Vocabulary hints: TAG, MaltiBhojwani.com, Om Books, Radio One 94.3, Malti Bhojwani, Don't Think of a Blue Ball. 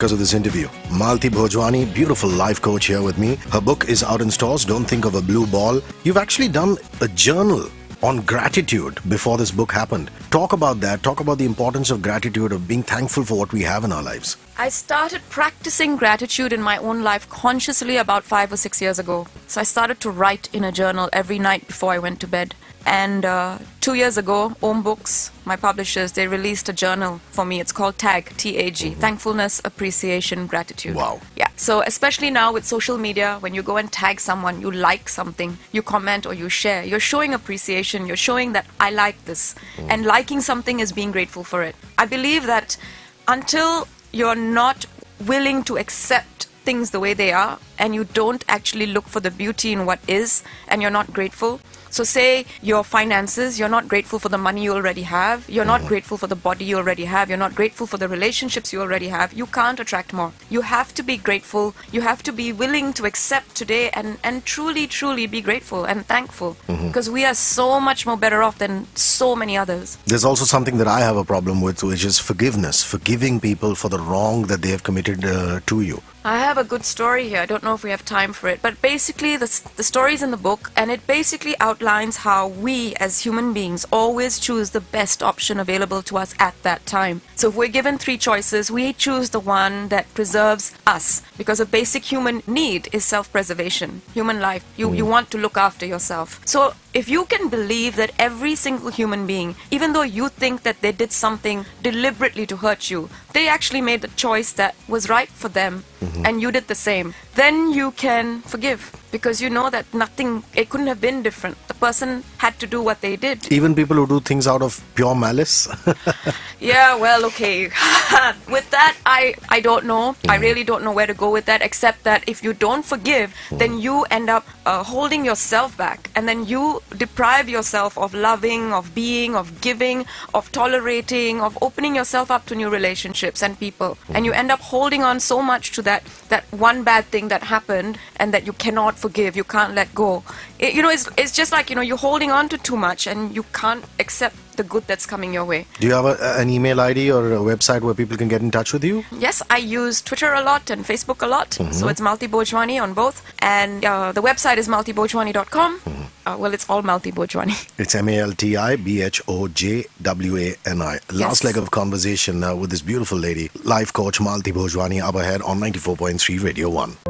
because of this interview. Malti Bhojwani, beautiful life coach here with me. Her book is out in stores, Don't Think of a Blue Ball. You've actually done a journal on gratitude before this book happened. Talk about that. Talk about the importance of gratitude, of being thankful for what we have in our lives. I started practicing gratitude in my own life consciously about 5 or 6 years ago. So I started to write in a journal every night before I went to bed. And 2 years ago, Om Books, my publishers, they released a journal for me. It's called TAG, T-A-G, Thankfulness, Appreciation, Gratitude. Wow. Yeah. So especially now with social media, when you go and tag someone, you like something, you comment or you share, you're showing appreciation, you're showing that I like this. And liking something is being grateful for it. I believe that until you're not willing to accept things the way they are, and you don't actually look for the beauty in what is, and you're not grateful. So say your finances, you're not grateful for the money you already have, you're not grateful for the body you already have, you're not grateful for the relationships you already have, you can't attract more. You have to be grateful, you have to be willing to accept today and truly be grateful and thankful, because we are so much more better off than so many others. There's also something that I have a problem with, which is forgiveness, forgiving people for the wrong that they have committed to you. I have a good story here, I don't know if we have time for it, but basically the story is in the book, and it basically outlines how we as human beings always choose the best option available to us at that time. So if we're given 3 choices, we choose the one that preserves us, because a basic human need is self-preservation, human life, you want to look after yourself. So if you can believe that every single human being, even though you think that they did something deliberately to hurt you, they actually made the choice that was right for them, and you did the same, then you can forgive, because you know that nothing, it couldn't have been different. The person had to do what they did. Even people who do things out of pure malice? Yeah, well, okay. With that, I don't know. I really don't know where to go with that, except that if you don't forgive, then you end up holding yourself back, and then you deprive yourself of loving, of being, of giving, of tolerating, of opening yourself up to new relationships and people. And you end up holding on so much to that one bad thing that happened and that you cannot forgive, you can't let go. It, you know, it's just like, you know, you're holding on to too much and you can't accept the good that's coming your way. Do you have an email ID or a website where people can get in touch with you? Yes, I use Twitter a lot and Facebook a lot. So it's Malti Bhojwani on both. And the website is MaltiBhojwani.com. Well, it's all Malti Bhojwani. It's MaltiBhojwani. Last leg of conversation with this beautiful lady, life coach Malti Bhojwani, up ahead on 94.3 Radio 1.